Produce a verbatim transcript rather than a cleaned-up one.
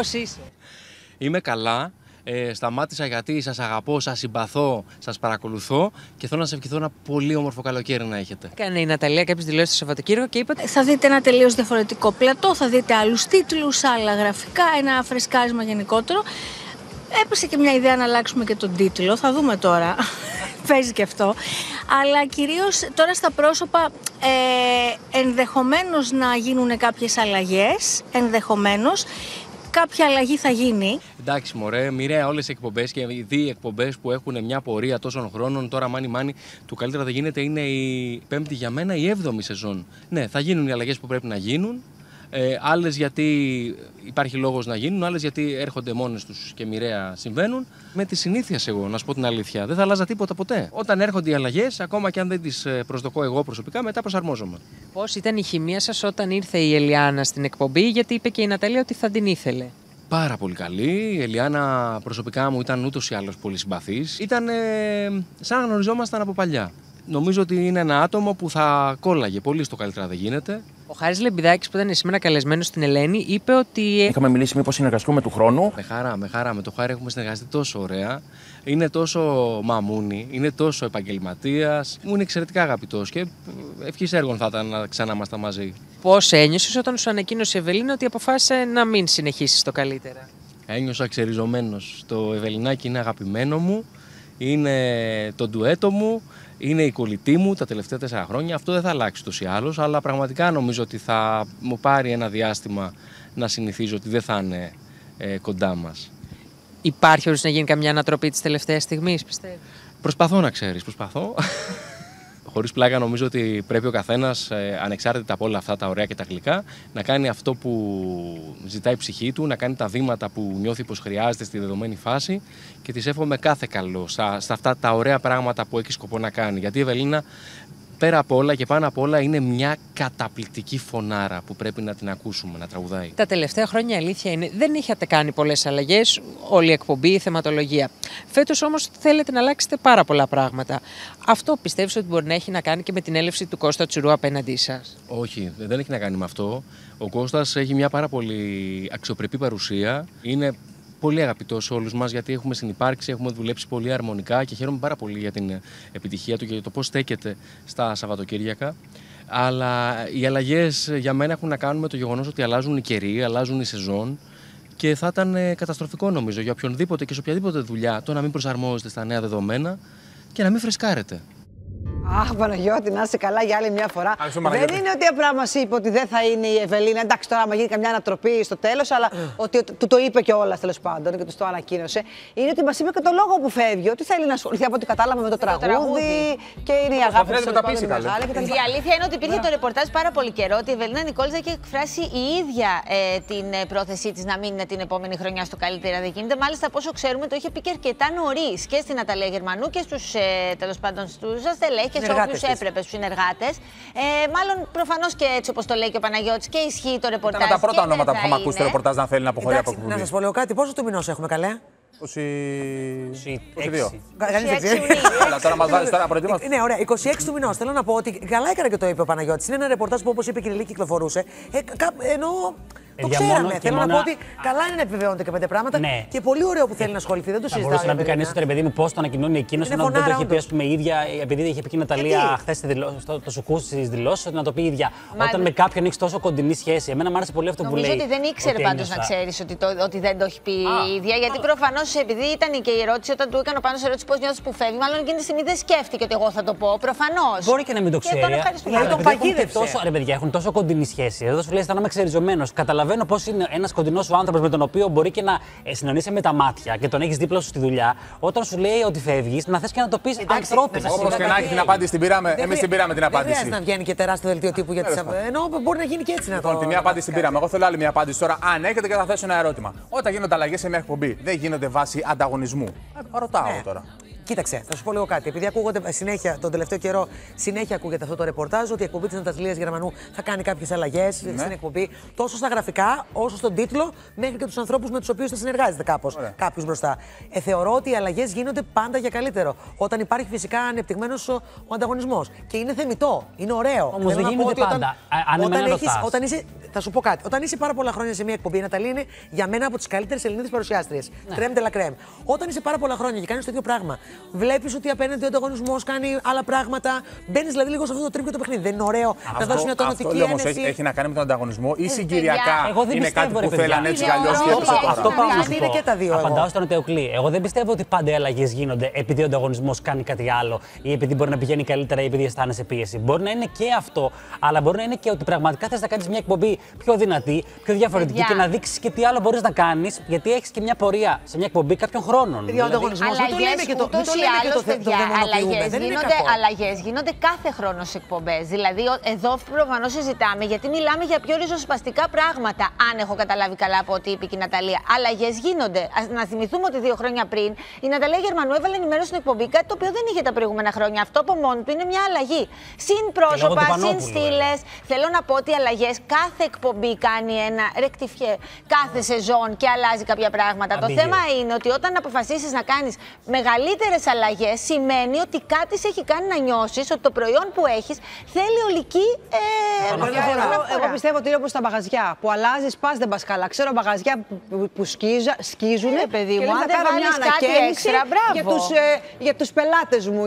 Πώς είσαι? Είμαι καλά. Ε, σταμάτησα γιατί σας αγαπώ, σας συμπαθώ, σας παρακολουθώ και θέλω να σας ευχηθώ ένα πολύ όμορφο καλοκαίρι να έχετε. Έκανε η Ναταλία κάποιες δηλώσεις το Σαββατοκύριακο και είπατε. Θα δείτε ένα τελείως διαφορετικό πλατό, θα δείτε άλλους τίτλους, άλλα γραφικά, ένα φρεσκάρισμα γενικότερο. Έπεσε και μια ιδέα να αλλάξουμε και τον τίτλο, θα δούμε τώρα. Παίζει και αυτό. Αλλά κυρίως τώρα στα πρόσωπα ε, ενδεχομένως να γίνουν κάποιες αλλαγές, ενδεχομένως. Κάποια αλλαγή θα γίνει. Εντάξει, μωρέ, μοιραία όλες οι εκπομπές και οι δύο εκπομπές που έχουν μια πορεία τόσων χρόνων. Τώρα, μάνι μάνι, του καλύτερα δεν γίνεται. Είναι η πέμπτη για μένα, η έβδομη σεζόν. Ναι, θα γίνουν οι αλλαγές που πρέπει να γίνουν. Ε, άλλες γιατί υπάρχει λόγος να γίνουν, άλλες γιατί έρχονται μόνες τους και μοιραία συμβαίνουν. Με τις συνήθειες, εγώ, να σου πω την αλήθεια. Δεν θα αλλάζα τίποτα ποτέ. Όταν έρχονται οι αλλαγές, ακόμα και αν δεν τις προσδοκώ εγώ προσωπικά, μετά προσαρμόζομαι. Πώς ήταν η χημεία σας όταν ήρθε η Ελιάνα στην εκπομπή, γιατί είπε και η Νατάλια ότι θα την ήθελε? Πάρα πολύ καλή. Η Ελιάνα προσωπικά μου ήταν ούτως ή άλλως πολύ συμπαθής. Ήταν ε, σαν να γνωριζόμασταν από παλιά. Νομίζω ότι είναι ένα άτομο που θα κόλλαγε πολύ στο καλύτερα δεν γίνεται. Ο Χάρης Λεμπιδάκης που ήταν σήμερα καλεσμένος στην Ελένη είπε ότι. Είχαμε μιλήσει μήπως συνεργαστούμε του χρόνου. Με χαρά, με χαρά. Με το Χάρη έχουμε συνεργαστεί τόσο ωραία. Είναι τόσο μαμούνι, είναι τόσο επαγγελματίας. Μου είναι εξαιρετικά αγαπητός και ευχής έργων θα ήταν να ξανά ήμασταν μαζί. Πώς ένιωσες όταν σου ανακοίνωσε η Εβελίνα ότι αποφάσισε να μην συνεχίσεις το καλύτερα? Ένιωσα ξεριζωμένος. Το Εβελινάκι είναι αγαπημένο μου. Είναι το ντουέτο μου, είναι η κολλητή μου τα τελευταία τέσσερα χρόνια. Αυτό δεν θα αλλάξει τόσο ή άλλως, αλλά πραγματικά νομίζω ότι θα μου πάρει ένα διάστημα να συνηθίζω ότι δεν θα είναι ε, κοντά μας. Υπάρχει όλους να γίνει καμιά ανατροπή της τελευταίας στιγμής, πιστεύω? Προσπαθώ να ξέρεις, προσπαθώ. Χωρίς πλάκα νομίζω ότι πρέπει ο καθένας, ε, ανεξάρτητα από όλα αυτά τα ωραία και τα γλυκά, να κάνει αυτό που ζητάει η ψυχή του, να κάνει τα βήματα που νιώθει πως χρειάζεται στη δεδομένη φάση και της εύχομαι κάθε καλό στα, στα αυτά τα ωραία πράγματα που έχει σκοπό να κάνει. Γιατί η Εβελίνα, πέρα από όλα και πάνω από όλα, είναι μια καταπληκτική φωνάρα που πρέπει να την ακούσουμε να τραγουδάει. Τα τελευταία χρόνια, αλήθεια είναι, δεν είχατε κάνει πολλές αλλαγές, όλη η εκπομπή, η θεματολογία. Φέτος όμως θέλετε να αλλάξετε πάρα πολλά πράγματα. Αυτό πιστεύεις ότι μπορεί να έχει να κάνει και με την έλευση του Κώστα Τσιρού απέναντί σας? Όχι, δεν έχει να κάνει με αυτό. Ο Κώστας έχει μια πάρα πολύ αξιοπρεπή παρουσία. Είναι πολύ αγαπητός σε όλους μας γιατί έχουμε συνυπάρξει, έχουμε δουλέψει πολύ αρμονικά και χαίρομαι πάρα πολύ για την επιτυχία του και για το πώς στέκεται στα Σαββατοκύριακα. Αλλά οι αλλαγές για μένα έχουν να κάνουν με το γεγονός ότι αλλάζουν οι καιροί, αλλάζουν οι σεζόν και θα ήταν καταστροφικό νομίζω για οποιονδήποτε και σε οποιαδήποτε δουλειά το να μην προσαρμόζεται στα νέα δεδομένα και να μην φρεσκάρεται. Αχ, Παναγιώτη, να είσαι καλά για άλλη μια φορά. Άξω, δεν είναι ότι απλά μας είπε ότι δεν θα είναι η Εβελίνα. Εντάξει, τώρα άμα γίνει καμιά ανατροπή στο τέλος, αλλά ότι του το είπε κιόλας τέλος πάντων και του το ανακοίνωσε. Είναι ότι μας είπε και το λόγο που φεύγει, ότι θέλει να ασχοληθεί από ό,τι κατάλαβα με το τραγούδι και είναι η αγάπη του. Η αλήθεια είναι ότι υπήρχε το ρεπορτάζ πάρα πολύ καιρό ότι η Εβελίνα Νικόλιζα έχει εκφράσει η ίδια ε, την ε, πρόθεσή της να μείνει την επόμενη χρονιά στο καλύτερα δεν γίνεται. Μάλιστα, πόσο ξέρουμε, το είχε πει και αρκετά νωρίς και στην Ναταλία Γερμανού και στους τέλος πάντων στους αστελέχους. Και σε όποιους έπρεπε, στους συνεργάτες. Ε, μάλλον προφανώς και έτσι όπως το λέει και ο Παναγιώτης και ισχύει το ρεπορτάζ. Ήταν τα πρώτα ονόματα που είχαμε ακούσει το ρεπορτάζ να θέλει να αποχωρεί από εκπομπή. Να σας πω λέω κάτι, πόσο του μηνός έχουμε καλέ? είκοσι δύο. Κανείς δεν ξέρει. Αλλά τώρα μας βάζεις, τώρα προετοίμαστε. Ναι, ωραία. είκοσι έξι του μηνός. Θέλω να πω ότι καλά έκανε και το είπε ο Παναγιώτης. Είναι ένα ρεπορτάζ που όπως είπε η Κυριλή κυκλοφορούσε. Ενώ το ξέραμε. Θέλω να πω ότι καλά είναι να επιβεβαιώνονται και πέντε πράγματα και πολύ ωραίο που θέλει να ασχοληθεί. Δεν το συζητάμε. Μπορούσε να πει κανείς ότι παιδί μου πώς το ανακοινώνει εκείνος ενώ δεν το έχει πει, ας πούμε, η ίδια. Επειδή είχε πει η Ναταλία χθες το σουκού στις δηλώσεις, ότι να το πει η ίδια. Όταν με κάποιον έχει τόσο κοντινή σχέση. Εμένα μου άρεσε πολύ αυτό που λέει. Νομίζω ότι δεν ήξερε πάντως να ξέρει ότι δεν το έχει πει η ίδια, γιατί προφανώς. Επειδή ήταν και η ερώτηση, όταν του έκανε πάνω σε ερώτηση πώς νιώθεις που φεύγει, μάλλον εκείνη τη στιγμή δεν σκέφτηκε ότι εγώ θα το πω. Προφανώς. Μπορεί και να μην το ξέρει. Δηλαδή τον παγίδευσε. Ρε παιδιά, έχουν τόσο κοντινή σχέση. Εδώ σου λέει αισθάνομαι ξεριζωμένος. Καταλαβαίνω πώς είναι ένας κοντινός σου άνθρωπος με τον οποίο μπορεί και να συναντήσει με τα μάτια και τον έχεις δίπλα σου στη δουλειά. Όταν σου λέει ότι φεύγεις, να θες και να το πεις ανθρώπινα. Όπως και να έχει την απάντηση, την πήραμε. Εμείς την πήραμε την απάντηση. Δεν χρειάζεται να βγαίνει και τεράστιο δελτίο τύπου για τις απαντήσεις. Ενώ μπορεί να γίνει και έτσι να το. Λοιπόν, τη μία απάντηση την πήραμε. Εγώ θέλω άλλη μία απάντηση τώρα. Αν έχετε και θα θέσω ένα ερώτημα. Όταν γίνονται αλλαγές σε μια εκπομπή, δεν γίνονται βάση ανταγωνισμού? Ρωτάω ναι. τώρα. Κοίταξε, θα σου πω λίγο κάτι. Επειδή ακούγονται συνέχεια τον τελευταίο καιρό, συνέχεια ακούγεται αυτό το ρεπορτάζ ότι η εκπομπή της Ναταλίας Γερμανού θα κάνει κάποιες αλλαγές ναι. στην εκπομπή, τόσο στα γραφικά, όσο στον τίτλο, μέχρι και τους ανθρώπους με τους οποίους θα συνεργάζεται κάπως. Κάποιους μπροστά. Ε, θεωρώ ότι οι αλλαγές γίνονται πάντα για καλύτερο. Όταν υπάρχει φυσικά ανεπτυγμένος ο, ο ανταγωνισμός. Και είναι θεμιτό, είναι ωραίο. Όμως δεν γίνεται πάντα. Όταν, όταν, έχεις, όταν είσαι Θα σου πω κάτι. Όταν είσαι πάρα πολλά χρόνια σε μια εκπομπή, η Ναταλία είναι για μένα από τις καλύτερες Ελληνίδες παρουσιάστριες. Ναι. Κρέμ τελα κρέμ. Όταν είσαι πάρα πολλά χρόνια και κάνεις το ίδιο πράγμα, βλέπεις ότι απέναντι ο ανταγωνισμός κάνει άλλα πράγματα. Μπαίνεις δηλαδή λίγο σε αυτό το τρίπιο το παιχνίδι. Δεν είναι ωραίο να δώσει μια τονωτική ένεση. Έχει, έχει να κάνει με τον ανταγωνισμό ή συγκυριακά είναι κάτι που θέλανε έτσι κι αλλιώς. Αυτό πάνω είναι και τα δύο. Απαντάω στον Τεοκλή. Εγώ δεν πιστεύω ότι πάντα οι αλλαγές γίνονται επειδή ο ανταγωνισμός κάνει κάτι άλλο ή επειδή μπορεί να πηγαίνει καλύτερα ή επειδή αισθάνεσαι πίεση. Μπορεί να είναι και αυτό, αλλά μπορεί να είναι και ότι πραγματικά θες να κάνεις μια εκπομπή πιο δυνατή, πιο διαφορετική yeah. και να δείξεις και τι άλλο μπορείς να κάνεις, γιατί έχεις και μια πορεία σε μια εκπομπή κάποιων χρόνων. Δηλαδή, ο ανταγωνισμός δεν το λέμε και το δαιμονοποιούμε. Αλλαγές γίνονται κάθε χρόνο σε εκπομπές. Δηλαδή, εδώ προφανώς συζητάμε γιατί μιλάμε για πιο ριζοσπαστικά πράγματα. Αν έχω καταλάβει καλά από ό,τι είπε η Ναταλία. Αλλαγές γίνονται. Να θυμηθούμε ότι δύο χρόνια πριν η Ναταλία Γερμανού έβαλε ενημέρωση στην εκπομπή, κάτι το οποίο δεν είχε τα προηγούμενα χρόνια. Αυτό από μόνο του είναι μια αλλαγή. Συν πρόσωπα, συν στήλες. Θέλω να πω ότι οι αλλαγές, κάθε εκπομπή κάνει ένα ρεκτιφιέ, κάθε σεζόν και αλλάζει κάποια πράγματα. Αμπίγε. Το θέμα είναι ότι όταν αποφασίσεις να κάνεις μεγαλύτερες αλλαγές, σημαίνει ότι κάτι σε έχει κάνει να νιώσεις ότι το προϊόν που έχεις θέλει ολική αναφορά. Εγώ πιστεύω ότι είναι όπως τα μπαγαζιά που αλλάζεις, πας δεν πας καλά. Ξέρω μπαγαζιά που, που σκίζα, σκίζουν. Ε, παιδί μου, και αν δεν βάλεις κάτι έξτρα, μπράβο. Για τους, ε, για τους πελάτες μου.